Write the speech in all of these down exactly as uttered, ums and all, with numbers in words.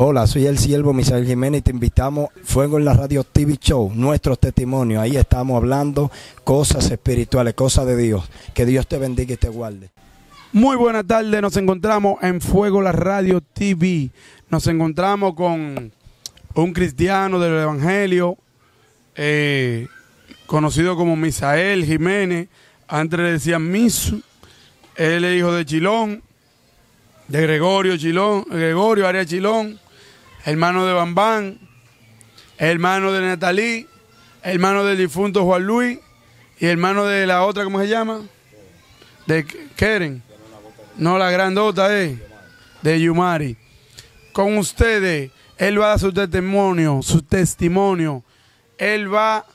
Hola, soy el siervo Misael Jiménez y te invitamos Fuego en la Radio T V Show, nuestros testimonios. Ahí estamos hablando cosas espirituales, cosas de Dios. Que Dios te bendiga y te guarde. Muy buenas tardes, nos encontramos en Fuego en la Radio T V. Nos encontramos con un cristiano del Evangelio, eh, conocido como Misael Jiménez. Antes le decían Misu. Él es hijo de Chilón, de Gregorio Chilón, Gregorio Ariel Chilón, hermano de Bambán, hermano de Natalie, hermano del difunto Juan Luis y hermano de la otra, ¿cómo se llama? De Keren. No, la grandota es de Yumari. Con ustedes, él va a dar su testimonio, su testimonio. Él va a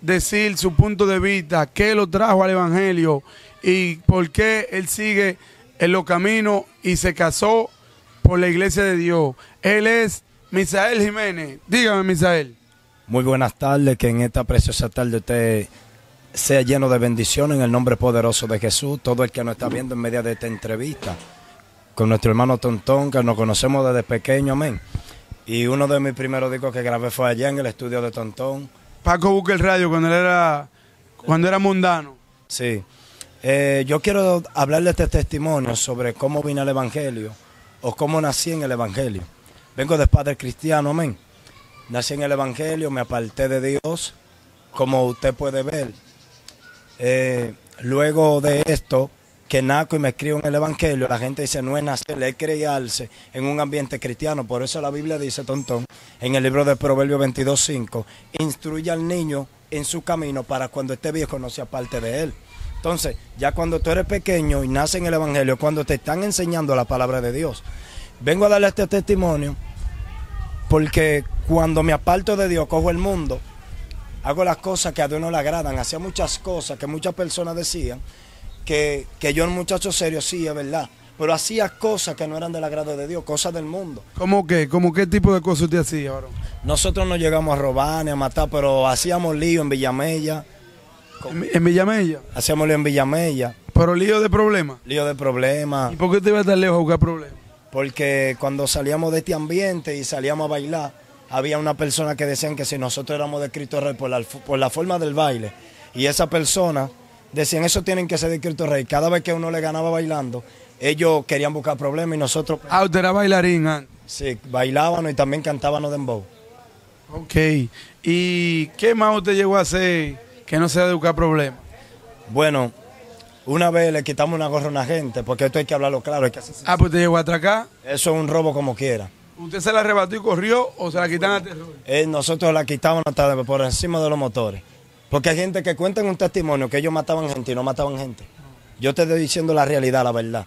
decir su punto de vista, qué lo trajo al Evangelio y por qué él sigue en los caminos y se casó por la Iglesia de Dios. Él es Misael Jiménez. Dígame, Misael. Muy buenas tardes, que en esta preciosa tarde usted sea lleno de bendiciones en el nombre poderoso de Jesús. Todo el que nos está viendo en medio de esta entrevista con nuestro hermano Tontón, que nos conocemos desde pequeño, amén. Y uno de mis primeros discos que grabé fue allá en el estudio de Tontón. Paco Busca el Radio, cuando él era, cuando era mundano. Sí. Eh, yo quiero hablarle este testimonio sobre cómo vine al Evangelio o cómo nací en el Evangelio. Vengo de padre cristiano, amén. Nací en el Evangelio, me aparté de Dios, como usted puede ver. Eh, luego de esto, que nazco y me escribo en el Evangelio, la gente dice, no es nacer, es criarse en un ambiente cristiano. Por eso la Biblia dice, Tontón, en el libro de Proverbios veintidós, cinco, instruye al niño en su camino para cuando esté viejo no se aparte de él. Entonces, ya cuando tú eres pequeño y naces en el Evangelio, cuando te están enseñando la palabra de Dios. Vengo a darle este testimonio porque cuando me aparto de Dios, cojo el mundo, hago las cosas que a Dios no le agradan, hacía muchas cosas que muchas personas decían, que, que yo era un muchacho serio, sí, es verdad, pero hacía cosas que no eran del agrado de Dios, cosas del mundo. ¿Cómo qué? ¿Cómo qué tipo de cosas usted hacía, varón? Nosotros no llegamos a robar ni a matar, pero hacíamos lío en Villa Mella. ¿En Villa Mella? Hacíamos lío en Villa Mella. ¿Pero lío de problemas? Lío de problemas. ¿Y por qué te ibas tan lejos a buscar problemas? Porque cuando salíamos de este ambiente y salíamos a bailar, había una persona que decían que si nosotros éramos de Cristo Rey por la, por la forma del baile, y esa persona decían eso tienen que ser de Cristo Rey. Cada vez que uno le ganaba bailando, ellos querían buscar problemas y nosotros... Ah, usted era bailarín antes. Sí, bailábamos y también cantábamos dembow. Ok. ¿Y qué más usted llegó a hacer que no sea de buscar problemas? Bueno, una vez le quitamos una gorra a una gente, porque esto hay que hablarlo claro. Hay que hacer... Ah, pues te llegó a atracar. Eso es un robo como quiera. ¿Usted se la arrebató y corrió o se la quitan a terror? Eh, nosotros la quitamos hasta por encima de los motores. Porque hay gente que cuenta en un testimonio que ellos mataban gente y no mataban gente. Yo te estoy diciendo la realidad, la verdad.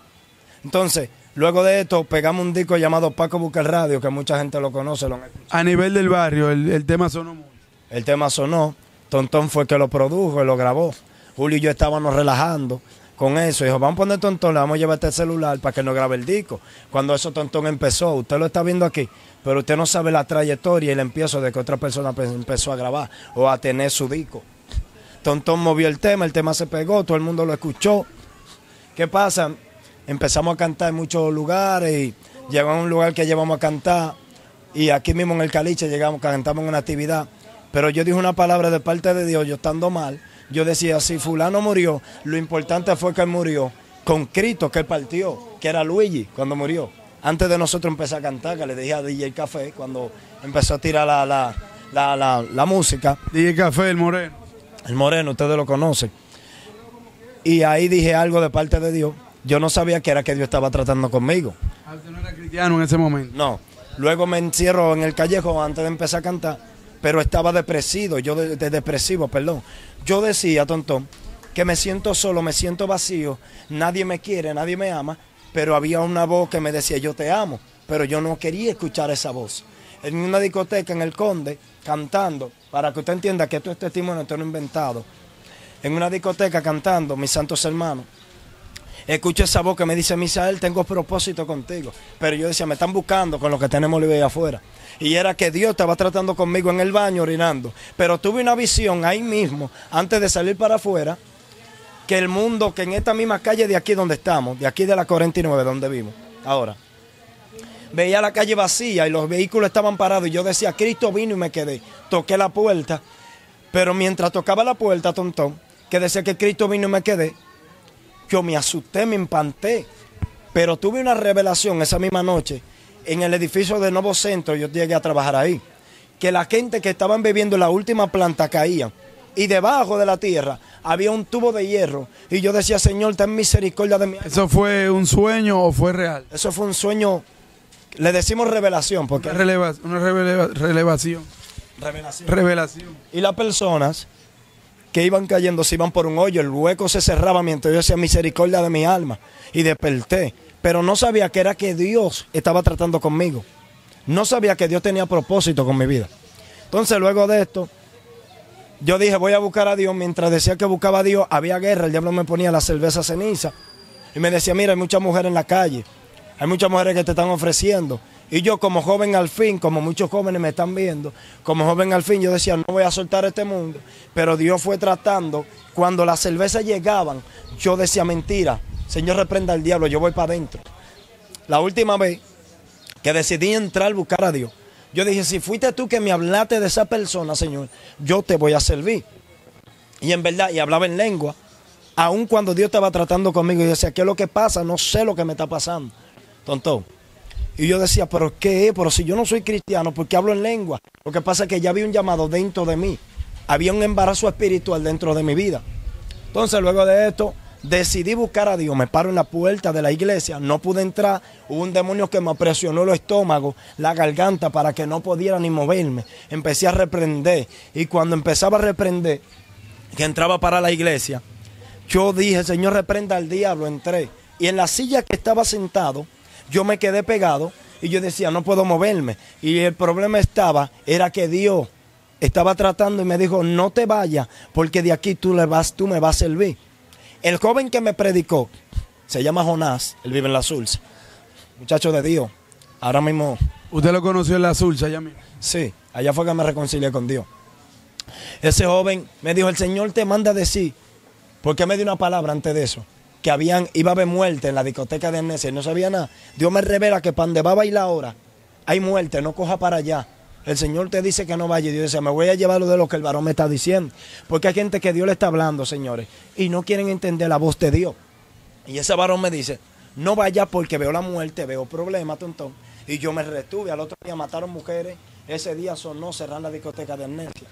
Entonces, luego de esto, pegamos un disco llamado Paco busca el Radio, que mucha gente lo conoce. Lo... A nivel del barrio, el, el tema sonó mucho. El tema sonó. Tontón fue que lo produjo y lo grabó. Julio y yo estábamos relajando con eso. Dijo, vamos a poner Tontón, le vamos a llevar este celular para que nos grabe el disco. Cuando eso Tontón empezó, usted lo está viendo aquí, pero usted no sabe la trayectoria y el empiezo de que otra persona empezó a grabar o a tener su disco. Tontón movió el tema, el tema se pegó, todo el mundo lo escuchó. ¿Qué pasa? Empezamos a cantar en muchos lugares y llegamos a un lugar que llevamos a cantar y aquí mismo en el Caliche llegamos, cantamos en una actividad. Pero yo dije una palabra de parte de Dios, yo estando mal, yo decía, si fulano murió, lo importante fue que él murió con Cristo, que él partió, que era Luigi cuando murió. Antes de nosotros empezar a cantar, que le dije a D J Café, cuando empezó a tirar la, la, la, la, la música. D J Café, el moreno. El moreno, ustedes lo conocen. Y ahí dije algo de parte de Dios. Yo no sabía que era que Dios estaba tratando conmigo. Ah, usted no era cristiano en ese momento. No. Luego me encierro en el callejón antes de empezar a cantar. Pero estaba depresivo, yo de, de depresivo, perdón. Yo decía, Tontón, que me siento solo, me siento vacío, nadie me quiere, nadie me ama, pero había una voz que me decía, yo te amo, pero yo no quería escuchar esa voz. En una discoteca, en El Conde, cantando, para que usted entienda que esto es testimonio, esto no es inventado. En una discoteca cantando, mis santos hermanos, escucho esa voz que me dice, Misael, tengo propósito contigo. Pero yo decía, me están buscando con lo que tenemos libre afuera. Y era que Dios estaba tratando conmigo en el baño, orinando. Pero tuve una visión ahí mismo, antes de salir para afuera, que el mundo, que en esta misma calle de aquí donde estamos, de aquí de la cuarenta y nueve, donde vivo, ahora, veía la calle vacía y los vehículos estaban parados. Y yo decía, Cristo vino y me quedé. Toqué la puerta, pero mientras tocaba la puerta, Tontón, que decía que Cristo vino y me quedé, yo me asusté, me espanté. Pero tuve una revelación esa misma noche. En el edificio del Nuevo Centro, yo llegué a trabajar ahí, que la gente que estaban bebiendo en la última planta caía. Y debajo de la tierra había un tubo de hierro. Y yo decía, Señor, ten misericordia de mí. ¿Eso fue un sueño o fue real? Eso fue un sueño, le decimos revelación. Porque una releva, una releva, relevación. Revelación. Revelación. Y las personas que iban cayendo se iban por un hoyo, el hueco se cerraba mientras yo decía, misericordia de mi alma. Y desperté, pero no sabía que era que Dios estaba tratando conmigo. No sabía que Dios tenía propósito con mi vida. Entonces, luego de esto, yo dije, voy a buscar a Dios. Mientras decía que buscaba a Dios, había guerra. El diablo me ponía la cerveza ceniza. Y me decía, mira, hay muchas mujeres en la calle. Hay muchas mujeres que te están ofreciendo. Y yo, como joven al fin, como muchos jóvenes me están viendo, como joven al fin, yo decía, no voy a soltar este mundo. Pero Dios fue tratando. Cuando las cervezas llegaban, yo decía, mentira. Señor, reprenda al diablo, yo voy para adentro. La última vez que decidí entrar a buscar a Dios, yo dije, si fuiste tú que me hablaste de esa persona, Señor, yo te voy a servir. Y en verdad, y hablaba en lengua, aun cuando Dios estaba tratando conmigo. Y yo decía, ¿qué es lo que pasa? No sé lo que me está pasando, Tontón. Y yo decía, ¿pero qué es? Pero si yo no soy cristiano, ¿por qué hablo en lengua? Lo que pasa es que ya había un llamado dentro de mí. Había un embarazo espiritual dentro de mi vida. Entonces, luego de esto, decidí buscar a Dios. Me paro en la puerta de la iglesia, no pude entrar, hubo un demonio que me presionó el estómago, la garganta, para que no pudiera ni moverme. Empecé a reprender, y cuando empezaba a reprender, que entraba para la iglesia, yo dije, Señor, reprenda al diablo. Entré, y en la silla que estaba sentado, yo me quedé pegado, y yo decía, no puedo moverme. Y el problema estaba, era que Dios estaba tratando, y me dijo, no te vayas, porque de aquí tú, le vas, tú me vas a servir. El joven que me predicó se llama Jonás, él vive en la Sulsa, muchacho de Dios. Ahora mismo. ¿Usted lo conoció en la Sulsa allá mismo? Sí, allá fue que me reconcilié con Dios. Ese joven me dijo, el Señor te manda a decir, porque me dio una palabra antes de eso, que habían, iba a haber muerte en la discoteca de Amnesia, no sabía nada. Dios me revela que para donde va a bailar ahora hay muerte, no coja para allá. El Señor te dice que no vaya. Y Dios dice, me voy a llevar lo de lo que el varón me está diciendo. Porque hay gente que Dios le está hablando, señores, y no quieren entender la voz de Dios. Y ese varón me dice, no vaya porque veo la muerte, veo problemas, Tontón. Y yo me retuve. Al otro día mataron mujeres. Ese día sonó cerrar la discoteca de Amnesia.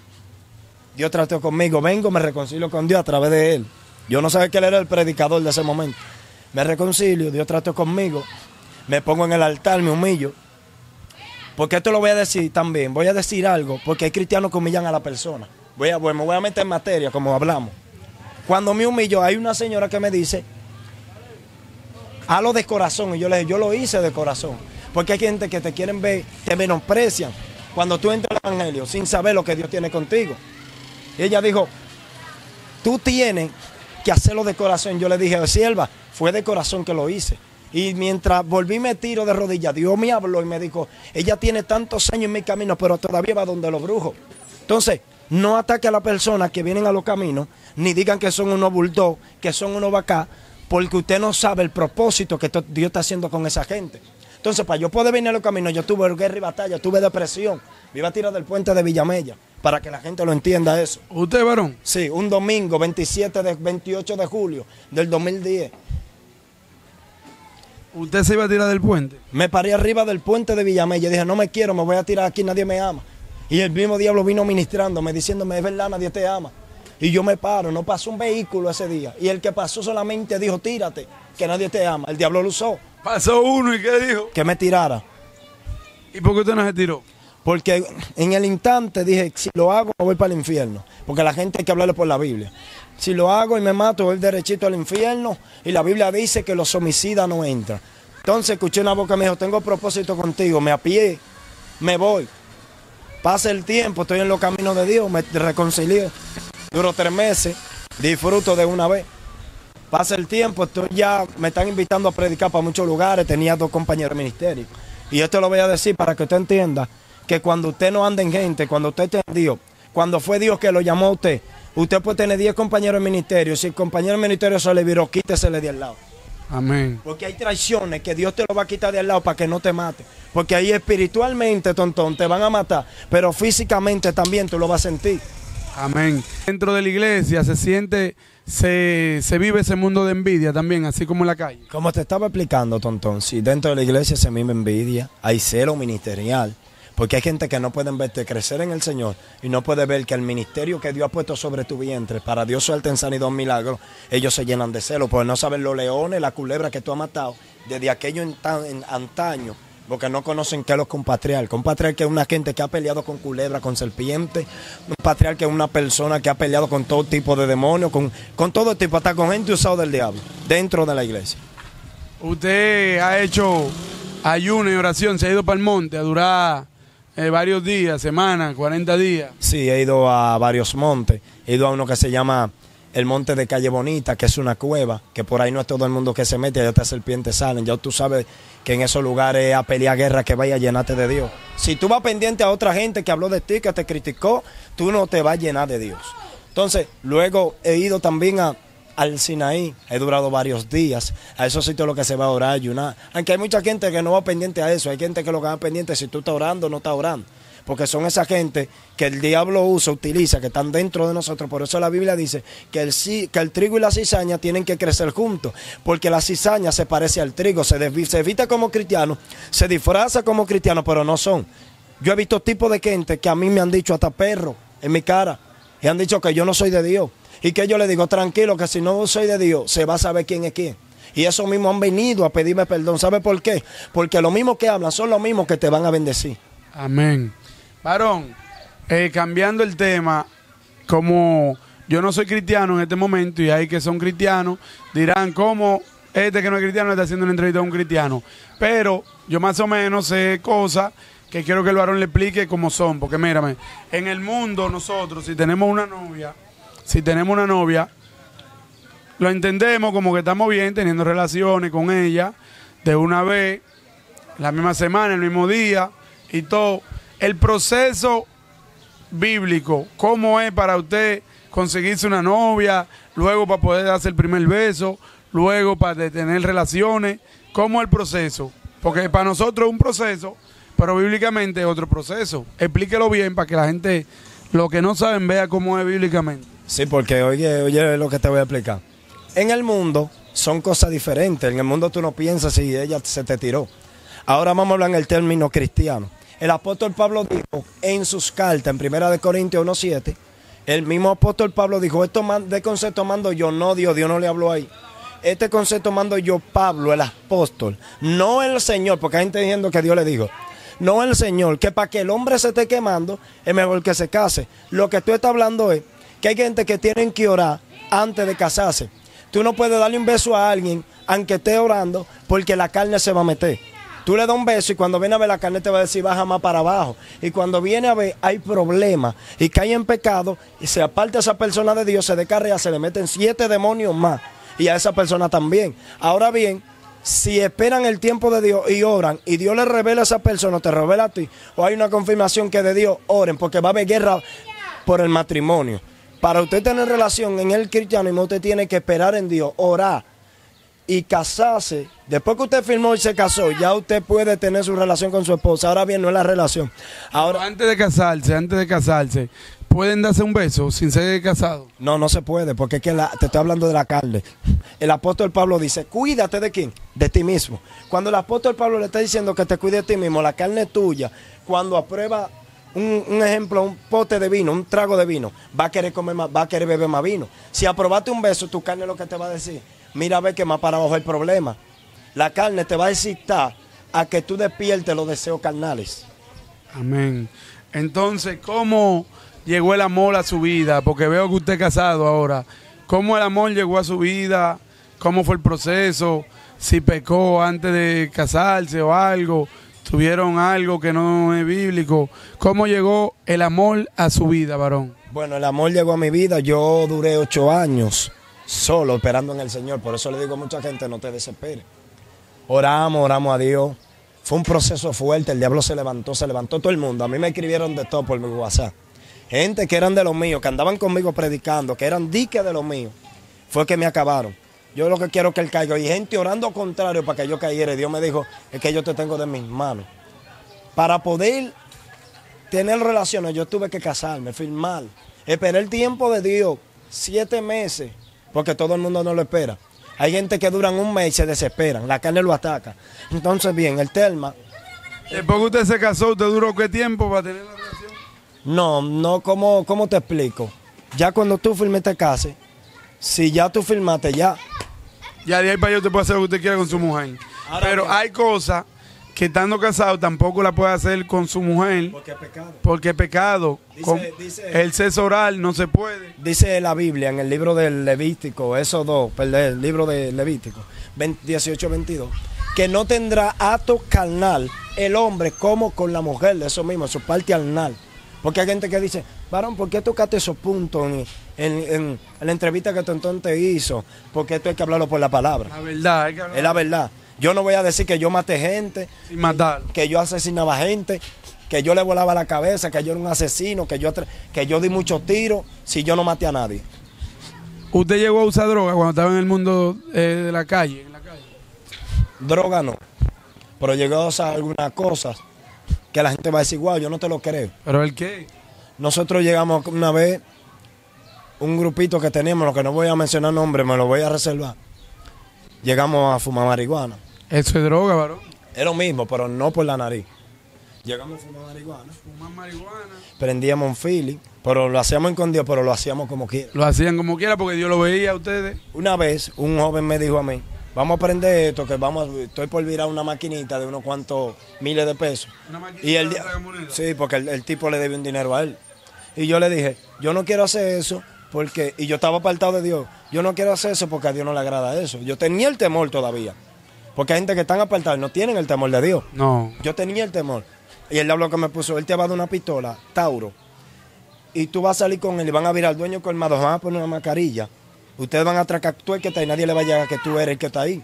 Dios trató conmigo. Vengo, me reconcilio con Dios a través de él. Yo no sabía que él era el predicador de ese momento. Me reconcilio, Dios trató conmigo. Me pongo en el altar, me humillo. Porque esto lo voy a decir también. Voy a decir algo, porque hay cristianos que humillan a la persona. Voy a, bueno, me voy a meter en materia, como hablamos. Cuando me humillo, hay una señora que me dice, hazlo de corazón. Y yo le dije, yo lo hice de corazón. Porque hay gente que te quieren ver, te menosprecian cuando tú entras al evangelio, sin saber lo que Dios tiene contigo. Y ella dijo, tú tienes que hacerlo de corazón. Yo le dije, sierva, fue de corazón que lo hice. Y mientras volví me tiro de rodillas, Dios me habló y me dijo, ella tiene tantos años en mi camino, pero todavía va donde los brujos. Entonces, no ataque a las personas que vienen a los caminos, ni digan que son unos bulldog, que son unos vacas, porque usted no sabe el propósito que Dios está haciendo con esa gente. Entonces, para yo poder venir a los caminos, yo tuve guerra y batalla, tuve depresión. Me iba a tirar del puente de Villa Mella, para que la gente lo entienda eso. ¿Usted, varón? Sí, un domingo, veintisiete de, veintiocho de julio del dos mil diez. ¿Usted se iba a tirar del puente? Me paré arriba del puente de Villa Mella. Dije, no me quiero, me voy a tirar aquí, nadie me ama. Y el mismo diablo vino ministrándome, diciéndome, es verdad, nadie te ama. Y yo me paro, no pasó un vehículo ese día. Y el que pasó solamente dijo, tírate, que nadie te ama. El diablo lo usó. Pasó uno, ¿y qué dijo? Que me tirara. ¿Y por qué usted no se tiró? Porque en el instante dije, si lo hago, me voy para el infierno. Porque a la gente hay que hablarle por la Biblia. Si lo hago y me mato, voy derechito al infierno. Y la Biblia dice que los homicidas no entran. Entonces escuché una boca que me dijo, tengo propósito contigo. Me apié, me voy. Pasa el tiempo, estoy en los caminos de Dios. Me reconcilié. Duró tres meses. Disfruto de una vez. Pasa el tiempo, estoy ya, me están invitando a predicar para muchos lugares. Tenía dos compañeros de ministerio. Y esto lo voy a decir para que usted entienda que cuando usted no anda en gente, cuando usted está en Dios, cuando fue Dios que lo llamó a usted, usted puede tener diez compañeros de ministerio. Si el compañero de ministerio se le viró, quítesele de al lado. Amén. Porque hay traiciones que Dios te lo va a quitar de al lado para que no te mate. Porque ahí espiritualmente, tontón, te van a matar, pero físicamente también tú lo vas a sentir. Amén. Dentro de la iglesia se siente, se, se vive ese mundo de envidia también, así como en la calle. Como te estaba explicando, tontón, sí, dentro de la iglesia se vive envidia, hay celo ministerial. Porque hay gente que no pueden verte crecer en el Señor y no puede ver que el ministerio que Dios ha puesto sobre tu vientre, para Dios suelta en sanidad un milagro, ellos se llenan de celo, porque no saben los leones, la culebra que tú has matado desde aquello en tan, en antaño, porque no conocen qué es lo que un patriarca. Un patriarca es una gente que ha peleado con culebra, con serpiente, un patriarca es una persona que ha peleado con todo tipo de demonios, con, con todo tipo, hasta con gente usada del diablo, dentro de la iglesia. Usted ha hecho ayuno y oración, se ha ido para el monte a durar... Eh, varios días, semanas, cuarenta días. Sí, he ido a varios montes. He ido a uno que se llama el monte de Calle Bonita, que es una cueva, que por ahí no es todo el mundo que se mete, ya estas serpientes salen. Ya tú sabes que en esos lugares a pelear guerra que vaya a llenarte de Dios. Si tú vas pendiente a otra gente que habló de ti, que te criticó, tú no te vas a llenar de Dios. Entonces, luego he ido también a... al Sinaí, he durado varios días, a esos sitios lo que se va a orar, ayunar. Aunque hay mucha gente que no va pendiente a eso, hay gente que lo que va pendiente si tú estás orando o no estás orando. Porque son esa gente que el diablo usa, utiliza, que están dentro de nosotros. Por eso la Biblia dice que el, que el trigo y la cizaña tienen que crecer juntos. Porque la cizaña se parece al trigo, se, se viste como cristiano, se disfraza como cristiano, pero no son. Yo he visto tipos de gente que a mí me han dicho hasta perro en mi cara. Y han dicho que yo no soy de Dios. Y que yo le digo, tranquilo, que si no soy de Dios, se va a saber quién es quién. Y eso mismo han venido a pedirme perdón. ¿Sabe por qué? Porque los mismos que hablan son los mismos que te van a bendecir. Amén. Varón, eh, cambiando el tema, como yo no soy cristiano en este momento y hay que son cristianos, dirán, ¿cómo este que no es cristiano está haciendo una entrevista a un cristiano? Pero yo más o menos sé cosas que quiero que el varón le explique cómo son. Porque mírame, en el mundo nosotros, si tenemos una novia... Si tenemos una novia, lo entendemos como que estamos bien teniendo relaciones con ella de una vez, la misma semana, el mismo día y todo. El proceso bíblico, ¿cómo es para usted conseguirse una novia, luego para poder darse el primer beso, luego para tener relaciones? ¿Cómo es el proceso? Porque para nosotros es un proceso, pero bíblicamente es otro proceso. Explíquelo bien para que la gente, lo que no saben, vea cómo es bíblicamente. Sí, porque oye, oye lo que te voy a explicar. En el mundo son cosas diferentes. En el mundo tú no piensas si ella se te tiró. Ahora vamos a hablar en el término cristiano. El apóstol Pablo dijo en sus cartas, en primera de Corintios uno siete, el mismo apóstol Pablo dijo, esto de concepto mando yo, no Dios, Dios no le habló ahí. Este concepto mando yo, Pablo, el apóstol, no el Señor, porque hay gente diciendo que Dios le dijo. No el Señor, que para que el hombre se esté quemando, es mejor que se case. Lo que tú estás hablando es que hay gente que tienen que orar antes de casarse. Tú no puedes darle un beso a alguien aunque esté orando, porque la carne se va a meter. Tú le das un beso y cuando viene a ver la carne te va a decir baja más para abajo. Y cuando viene a ver hay problemas y cae en pecado y se aparta esa persona de Dios, se descarrea, se le meten siete demonios más y a esa persona también. Ahora bien, si esperan el tiempo de Dios y oran y Dios le revela a esa persona, te revela a ti, o hay una confirmación que de Dios, oren, porque va a haber guerra por el matrimonio. Para usted tener relación en el cristianismo, usted tiene que esperar en Dios, orar y casarse. Después que usted firmó y se casó, ya usted puede tener su relación con su esposa. Ahora bien, no es la relación. Ahora, antes de casarse, antes de casarse, ¿pueden darse un beso sin ser casados? No, no se puede, porque es que la, te estoy hablando de la carne. El apóstol Pablo dice, cuídate de quién, de ti mismo. Cuando el apóstol Pablo le está diciendo que te cuide de ti mismo, la carne es tuya, cuando aprueba... Un, un ejemplo, un pote de vino, un trago de vino, va a querer comer más, va a querer beber más vino. Si aprobaste un beso, tu carne es lo que te va a decir. Mira a ver que más para abajo hay problema. La carne te va a excitar a que tú despiertes los deseos carnales. Amén. Entonces, ¿cómo llegó el amor a su vida? Porque veo que usted es casado ahora. ¿Cómo el amor llegó a su vida? ¿Cómo fue el proceso? ¿Si pecó antes de casarse o algo? ¿Tuvieron algo que no es bíblico? ¿Cómo llegó el amor a su vida, varón? Bueno, el amor llegó a mi vida. Yo duré ocho años solo esperando en el Señor. Por eso le digo a mucha gente, no te desesperes. Oramos, oramos a Dios. Fue un proceso fuerte. El diablo se levantó, se levantó todo el mundo. A mí me escribieron de todo por mi WhatsApp. Gente que eran de los míos, que andaban conmigo predicando, que eran diques de los míos. Fue que me acabaron. Yo lo que quiero es que él caiga. Y gente orando contrario para que yo cayera. Dios me dijo, es que yo te tengo de mis manos. Para poder tener relaciones, yo tuve que casarme, firmar. Esperé el tiempo de Dios, siete meses, porque todo el mundo no lo espera. Hay gente que duran un mes y se desesperan. La carne lo ataca. Entonces, bien, el tema... Después que usted se casó, ¿usted duró qué tiempo para tener la relación? No, no, ¿cómo, cómo te explico? Ya cuando tú firmes te cases, si ya tú firmaste, ya... Ya de ahí para allá usted puede hacer lo que usted quiera con su mujer. Ahora, pero ¿qué? Hay cosas que estando casado tampoco la puede hacer con su mujer. Porque es pecado. Porque es pecado. Dice, con, dice, el sexo oral no se puede. Dice la Biblia en el libro del Levítico, esos dos, perdón, el libro de Levítico, dieciocho veintidós, que no tendrá acto carnal el hombre como con la mujer, eso mismo, su parte carnal. Porque hay gente que dice, varón, ¿por qué tocaste esos puntos en, en, en la entrevista que Tontón te hizo? Porque esto hay que hablarlo por la palabra. La verdad, hay que hablar. Es la verdad. Yo no voy a decir que yo maté gente, sin matar. Que, que yo asesinaba gente, que yo le volaba la cabeza, que yo era un asesino, que yo, que yo di muchos tiros, si yo no maté a nadie. ¿Usted llegó a usar droga cuando estaba en el mundo eh, de la calle, en la calle? Droga no, pero llegó a usar algunas cosas que la gente va a decir, wow, yo no te lo creo. ¿Pero el qué? Nosotros llegamos una vez, un grupito que teníamos, lo que no voy a mencionar nombre, me lo voy a reservar. Llegamos a fumar marihuana. ¿Eso es droga, varón? Es lo mismo, pero no por la nariz. Llegamos a fumar marihuana. Fumar marihuana. Prendíamos un feeling, pero lo hacíamos escondido, pero lo hacíamos como quiera. Lo hacían como quiera porque Dios lo veía a ustedes. Una vez, un joven me dijo a mí, vamos a prender esto, que vamos, estoy por virar una maquinita de unos cuantos miles de pesos. ¿Una maquinita y el, de la Sí, porque el, el tipo le debe un dinero a él. Y yo le dije, yo no quiero hacer eso. Porque, y yo estaba apartado de Dios. Yo no quiero hacer eso porque a Dios no le agrada eso. Yo tenía el temor todavía. Porque hay gente que están apartados y no tienen el temor de Dios. No. Yo tenía el temor. Y el diablo que me puso, él te va a dar una pistola, Tauro. Y tú vas a salir con él y van a virar al dueño colmado, van a poner una mascarilla. Ustedes van a atracar tú el que está ahí, nadie le va a llegar que tú eres el que está ahí.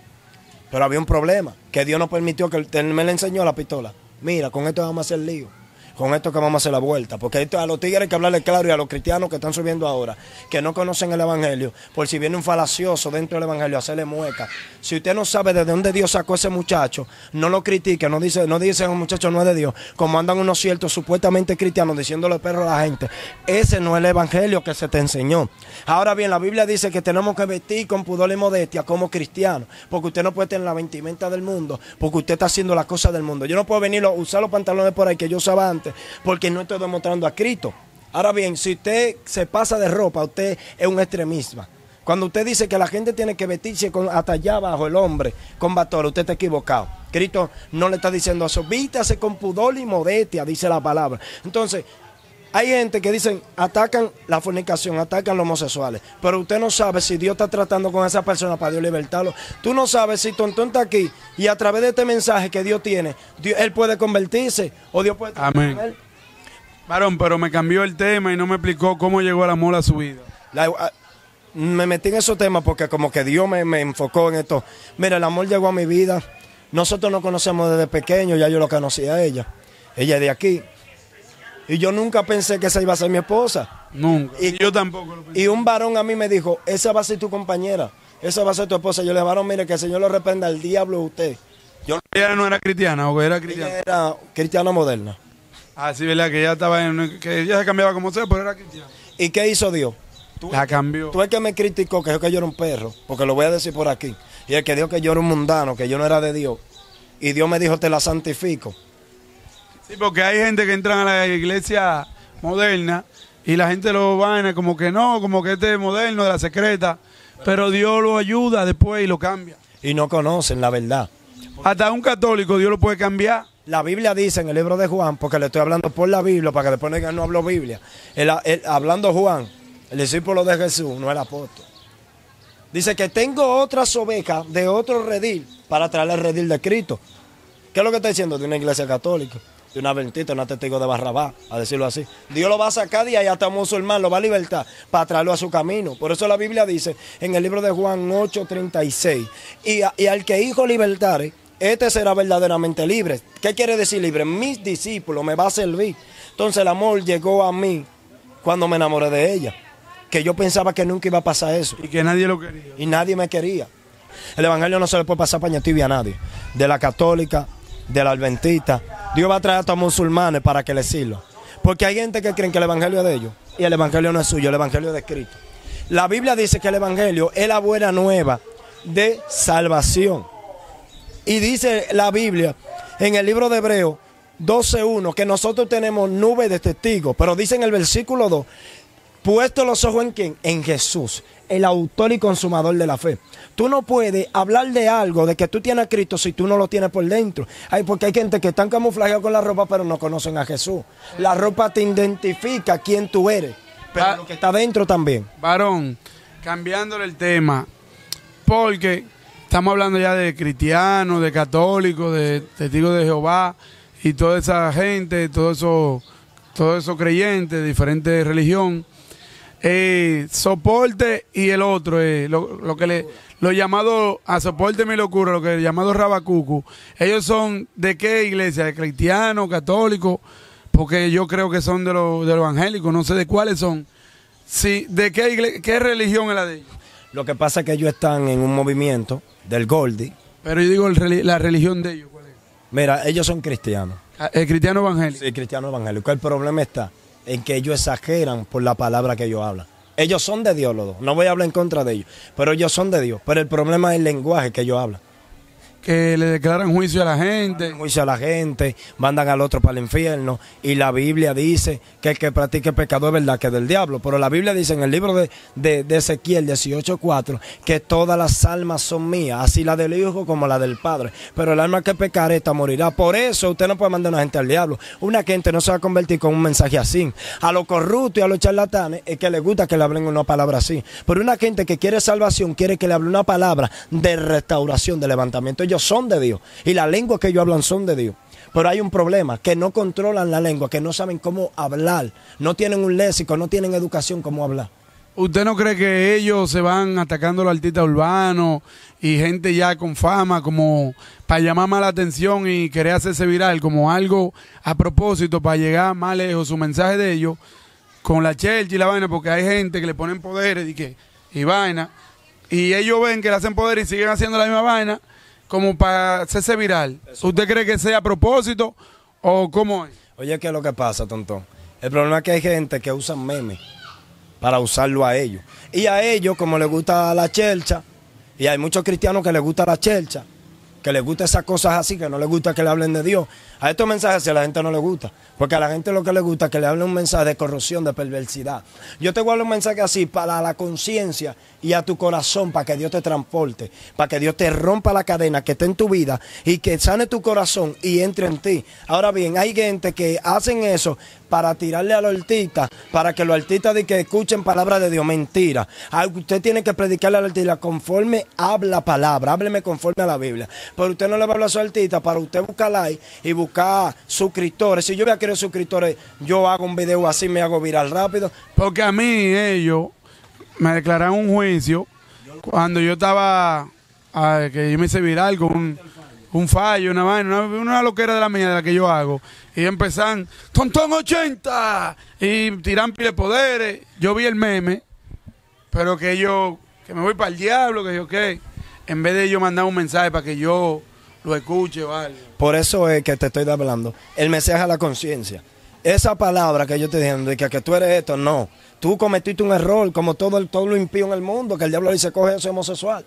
Pero había un problema, que Dios no permitió que él me le enseñó la pistola. Mira, con esto vamos a hacer lío. Con esto que vamos a hacer la vuelta, porque esto, a los tigres hay que hablarle claro, y a los cristianos que están subiendo ahora, que no conocen el evangelio, por si viene un falacioso dentro del evangelio, hacerle mueca. Si usted no sabe de dónde Dios sacó a ese muchacho, no lo critique, no dice, no dice, un muchacho no es de Dios, como andan unos ciertos supuestamente cristianos diciéndole perro a la gente. Ese no es el evangelio que se te enseñó. Ahora bien, la Biblia dice que tenemos que vestir con pudor y modestia como cristianos, porque usted no puede tener la vestimenta del mundo, porque usted está haciendo las cosas del mundo. Yo no puedo venir a usar los pantalones por ahí que yo usaba antes, porque no estoy demostrando a Cristo. Ahora bien, si usted se pasa de ropa, usted es un extremista. Cuando usted dice que la gente tiene que vestirse con, hasta allá abajo el hombre con bastola, usted está equivocado. Cristo no le está diciendo eso. Vístase con pudor y modestia, dice la palabra. Entonces, hay gente que dicen, atacan la fornicación, atacan los homosexuales, pero usted no sabe si Dios está tratando con esa persona para Dios libertarlo. Tú no sabes si Tontón está aquí y a través de este mensaje que Dios tiene, Dios, él puede convertirse o Dios puede... Amén. Él. Varón, pero me cambió el tema y no me explicó cómo llegó el amor a su vida. La, a, me metí en esos temas porque como que Dios me, me enfocó en esto. Mira, el amor llegó a mi vida. Nosotros nos conocemos desde pequeños, ya yo lo conocí a ella. Ella es de aquí. Y yo nunca pensé que esa iba a ser mi esposa. Nunca. Y yo tampoco lo pensé. Y un varón a mí me dijo, esa va a ser tu compañera, esa va a ser tu esposa. Yo le dije, varón, mire, que el Señor lo reprenda al diablo a usted. Yo, ella no era cristiana, o que era cristiana. Ella era cristiana moderna. Ah, sí, verdad, que ella estaba en, que ella se cambiaba como sea, pero era cristiana. ¿Y qué hizo Dios? Tú, la cambió. Tú el que me criticó, que yo, que yo era un perro, porque lo voy a decir por aquí. Y el que dijo que yo era un mundano, que yo no era de Dios. Y Dios me dijo, te la santifico. Sí, porque hay gente que entran a la iglesia moderna y la gente lo va como que no, como que este es moderno de la secreta, pero Dios lo ayuda después y lo cambia. Y no conocen la verdad. Hasta un católico Dios lo puede cambiar. La Biblia dice en el libro de Juan, porque le estoy hablando por la Biblia, para que después no digan no hablo Biblia. El, el, hablando Juan, el discípulo de Jesús, no el apóstol. Dice que tengo otras ovejas de otro redil para traer el redil de Cristo. ¿Qué es lo que está diciendo? De una iglesia católica, de una adventista, una testigo de Barrabás, a decirlo así. Dios lo va a sacar de ahí hasta un musulmán, lo va a libertar para traerlo a su camino. Por eso la Biblia dice en el libro de Juan ocho treinta y seis, y, a, y al que hijo libertare, este será verdaderamente libre. ¿Qué quiere decir libre? Mis discípulos me va a servir. Entonces el amor llegó a mí cuando me enamoré de ella, que yo pensaba que nunca iba a pasar eso. Y que nadie lo quería. Y nadie me quería. El evangelio no se le puede pasar paño tibio a nadie. De la católica, de la adventista. Dios va a traer a estos musulmanes para que les sirva. Porque hay gente que creen que el evangelio es de ellos. Y el evangelio no es suyo, el evangelio es de Cristo. La Biblia dice que el evangelio es la buena nueva de salvación. Y dice la Biblia en el libro de Hebreo doce uno que nosotros tenemos nube de testigos. Pero dice en el versículo dos, puesto los ojos en quién, en Jesús, el autor y consumador de la fe. Tú no puedes hablar de algo, de que tú tienes a Cristo, si tú no lo tienes por dentro. Ay, porque hay gente que están camuflajeados con la ropa, pero no conocen a Jesús. La ropa te identifica quién tú eres, pero Va lo que está dentro también. Varón, cambiándole el tema, porque estamos hablando ya de cristianos, de católicos, de testigos de Jehová y toda esa gente, todos esos todo eso creyentes de diferentes religiones. Eh, soporte y el otro, eh, lo, lo que le lo llamado a soporte mi locura, lo que le llamado rabacucu, ellos son ¿de qué iglesia? ¿De cristianos, católicos? Porque yo creo que son de los de lo evangélicos, no sé de cuáles son. Sí, ¿de qué iglesia, qué religión es la de ellos? Lo que pasa es que ellos están en un movimiento del Goldi. Pero yo digo, el, la religión de ellos, ¿cuál es? Mira, ellos son cristianos. ¿El cristiano evangélico? Sí, cristiano evangélico. El problema está en que ellos exageran por la palabra que ellos hablan. Ellos son de Dios los dos, no voy a hablar en contra de ellos, pero ellos son de Dios. Pero el problema es el lenguaje que ellos hablan. Que le declaran juicio a la gente. Juicio a la gente, mandan al otro para el infierno. Y la Biblia dice que el que practique pecado es verdad que es del diablo. Pero la Biblia dice en el libro de, de, de Ezequiel dieciocho cuatro que todas las almas son mías, así la del hijo como la del padre. Pero el alma que pecare, esta morirá. Por eso usted no puede mandar a una gente al diablo. Una gente no se va a convertir con un mensaje así. A los corruptos y a los charlatanes es que les gusta que le hablen una palabra así. Pero una gente que quiere salvación quiere que le hable una palabra de restauración, de levantamiento. Ellos son de Dios y las lenguas que ellos hablan son de Dios, pero hay un problema, que no controlan la lengua, que no saben cómo hablar, no tienen un léxico, no tienen educación cómo hablar. ¿Usted no cree que ellos se van atacando a los artistas urbanos y gente ya con fama como para llamar más la atención y querer hacerse viral como algo a propósito para llegar más lejos su mensaje de ellos con la church y la vaina? Porque hay gente que le ponen poderes y, que, y vaina y ellos ven que le hacen poder y siguen haciendo la misma vaina como para hacerse viral. Eso. ¿Usted cree que sea a propósito o cómo es? Oye, ¿qué es lo que pasa, Tontón? El problema es que hay gente que usa memes para usarlo a ellos. Y a ellos, como les gusta la chelcha, y hay muchos cristianos que les gusta la chelcha, que les gusta esas cosas así, que no les gusta que le hablen de Dios. A estos mensajes a la gente no le gusta, porque a la gente lo que le gusta es que le hable un mensaje de corrupción, de perversidad. Yo te guardo un mensaje así para la conciencia y a tu corazón, para que Dios te transporte, para que Dios te rompa la cadena que está en tu vida y que sane tu corazón y entre en ti. Ahora bien, hay gente que hacen eso para tirarle a los artistas, para que los artistas de que escuchen palabras de Dios. Mentira. Usted tiene que predicarle al artista conforme habla palabra, hábleme conforme a la Biblia. Pero usted no le va a hablar a su artista para usted buscar like y buscar suscriptores. Si yo voy a querer suscriptores, yo hago un video así, me hago viral rápido. Porque a mí ellos me declararon un juicio cuando yo estaba, a ver, que yo me hice viral con un, un fallo, una vaina, una, una loquera de la mía, de la que yo hago. Y empezaron, Tontón ochenta, y tiran pile poderes. Yo vi el meme, pero que yo, que me voy para el diablo, que yo qué. En vez de yo mandar un mensaje para que yo lo escuche, vale. Por eso es que te estoy hablando. El mensaje a la conciencia. Esa palabra que yo te dije, de que, que tú eres esto, no. Tú cometiste un error, como todo, el, todo lo impío en el mundo, que el diablo dice, coge eso homosexual.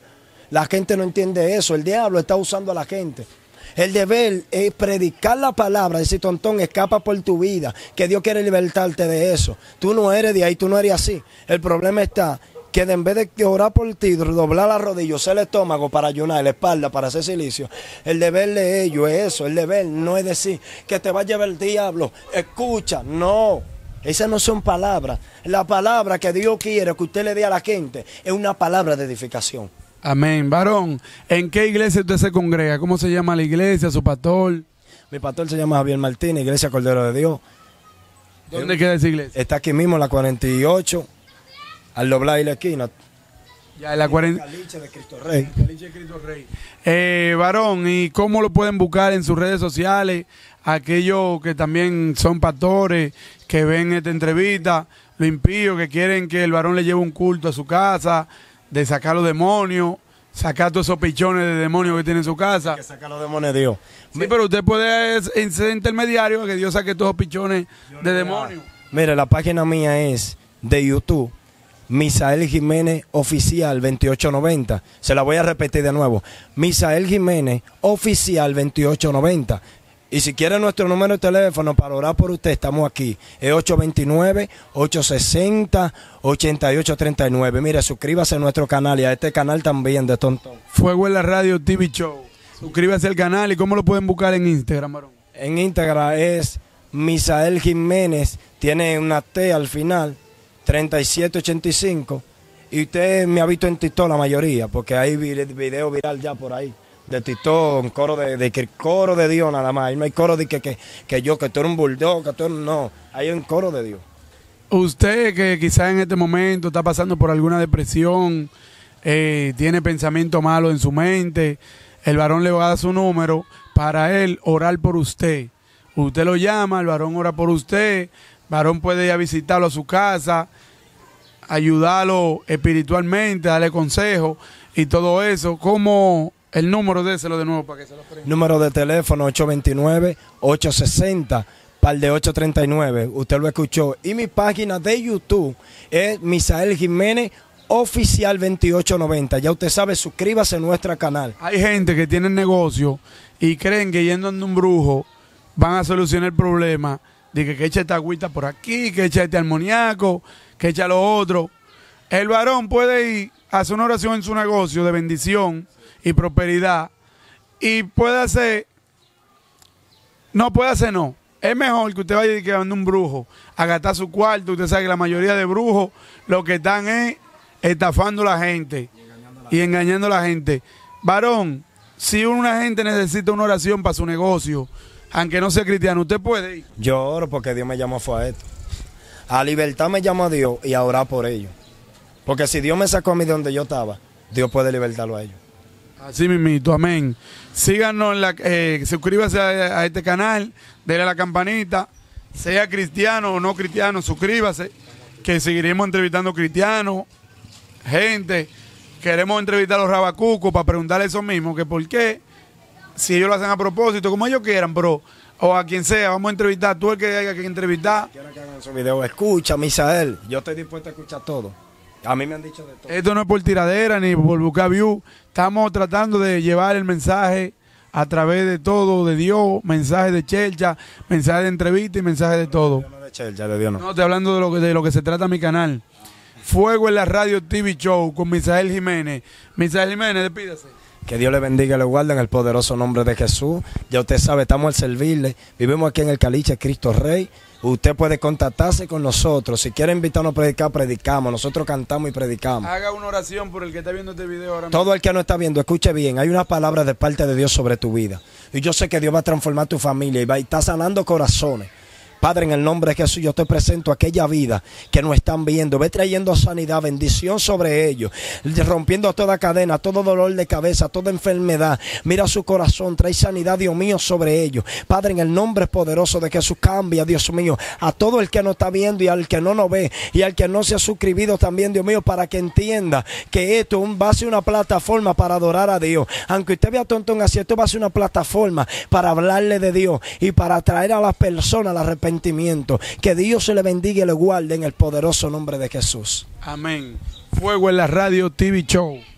La gente no entiende eso. El diablo está usando a la gente. El deber es predicar la palabra, decir, Tontón, escapa por tu vida, que Dios quiere libertarte de eso. Tú no eres de ahí, tú no eres así. El problema está que en vez de orar por ti, doblar las rodillas, usar el estómago para ayunar, la espalda para hacer silicio, el deber de ellos es eso. El deber no es decir que te va a llevar el diablo, escucha, no. Esas no son palabras. La palabra que Dios quiere que usted le dé a la gente es una palabra de edificación. Amén. Varón, ¿en qué iglesia usted se congrega? ¿Cómo se llama la iglesia, su pastor? Mi pastor se llama Javier Martínez, Iglesia Cordero de Dios. ¿Dónde Él, queda esa iglesia? Está aquí mismo, en la cuarenta y ocho. Al doblar y la esquina. Ya, en la cuarenta. Caliche de Cristo Rey. Caliche de Cristo Rey. Eh, varón, ¿y cómo lo pueden buscar en sus redes sociales? Aquellos que también son pastores, que ven esta entrevista, los impíos, que quieren que el varón le lleve un culto a su casa, de sacar los demonios. Sacar todos esos pichones de demonios que tiene en su casa. Hay que sacar los demonios de Dios. Sí, sí, pero usted puede ser intermediario a que Dios saque todos esos pichones Dios de demonios. Mira, la página mía es de YouTube, Misael Jiménez Oficial veintiocho noventa. Se la voy a repetir de nuevo. Misael Jiménez Oficial veintiocho noventa. Y si quiere nuestro número de teléfono para orar por usted, estamos aquí. Es ocho dos nueve, ocho seis cero, ocho ocho tres nueve. Mire, suscríbase a nuestro canal y a este canal también de Tontón. Fuego en la Radio T V Show. Suscríbase al canal. ¿Y cómo lo pueden buscar en Instagram, Marón? En Instagram es Misael Jiménez. Tiene una T al final, treinta y siete ochenta y cinco. Y usted me ha visto en TikTok la mayoría, porque hay video viral ya por ahí. De Titón, coro de, de, de coro de Dios nada más. Ahí no hay coro de que, que, que yo, que tú eres un bulldog, que tú eres, no. Ahí hay un coro de Dios. Usted que quizás en este momento está pasando por alguna depresión, eh, tiene pensamiento malo en su mente, el varón le va a dar su número para él orar por usted. Usted lo llama, el varón ora por usted, el varón puede ir a visitarlo a su casa, ayudarlo espiritualmente, darle consejos y todo eso. Como... El número de ese, lo de nuevo, para que se lo prenda. Número de teléfono ocho dos nueve, ocho seis cero, par de ocho treinta y nueve. Usted lo escuchó. Y mi página de YouTube es Misael Jiménez Oficial veintiocho noventa. Ya usted sabe, suscríbase a nuestro canal. Hay gente que tiene negocio y creen que yendo a un brujo van a solucionar el problema. De que, que eche esta agüita por aquí, que eche este armoniaco, que echa lo otro. El varón puede ir a hacer una oración en su negocio de bendición y prosperidad, y puede hacer, no puede hacer no, es mejor que usted vaya y a un brujo, a gastar su cuarto. Usted sabe que la mayoría de brujos lo que están es estafando a la gente y engañando a la, y engañando a la gente. Varón, si una gente necesita una oración para su negocio, aunque no sea cristiano, usted puede ir. Yo oro porque Dios me llamó a esto, a libertad me llamó a Dios y a orar por ellos, porque si Dios me sacó a mí de donde yo estaba, Dios puede libertarlo a ellos. Así mismito, amén. Síganos, en la, eh, suscríbase a, a este canal, denle a la campanita, sea cristiano o no cristiano, suscríbase, que seguiremos entrevistando cristianos, gente. Queremos entrevistar a los rabacucos para preguntarle eso mismo, que por qué, si ellos lo hacen a propósito, como ellos quieran, pero, o a quien sea, vamos a entrevistar, tú el que haya que entrevistar. Quiero que hagan su video, escucha, Misael, yo estoy dispuesto a escuchar todo. A mí me han dicho de todo. Esto no es por tiradera ni por buscar view. Estamos tratando de llevar el mensaje a través de todo, de Dios, mensaje de chelcha, mensaje de entrevista y mensaje de todo. No, de chelcha, de Dios no. No, estoy hablando de lo, que, de lo que se trata mi canal. Fuego en la Radio T V Show con Misael Jiménez. Misael Jiménez, despídase. Que Dios le bendiga y le guarde en el poderoso nombre de Jesús. Ya usted sabe, estamos al servirle. Vivimos aquí en el Caliche, Cristo Rey. Usted puede contactarse con nosotros. Si quiere invitarnos a predicar, predicamos. Nosotros cantamos y predicamos. Haga una oración por el que está viendo este video ahora mismo. Todo el que no está viendo, escuche bien. Hay una palabra de parte de Dios sobre tu vida. Y yo sé que Dios va a transformar tu familia y va a estar sanando corazones. Padre, en el nombre de Jesús, yo te presento aquella vida que no están viendo. Ve trayendo sanidad, bendición sobre ellos, rompiendo toda cadena, todo dolor de cabeza, toda enfermedad. Mira su corazón, trae sanidad, Dios mío, sobre ellos. Padre, en el nombre poderoso de Jesús, cambia, Dios mío, a todo el que no está viendo y al que no nos ve y al que no se ha suscribido también, Dios mío, para que entienda que esto va a ser una plataforma para adorar a Dios. Aunque usted vea Tontón así, esto va a ser una plataforma para hablarle de Dios y para traer a las personas la repetición. Que Dios se le bendiga y le guarde en el poderoso nombre de Jesús. Amén. Fuego en la Radio T V Show.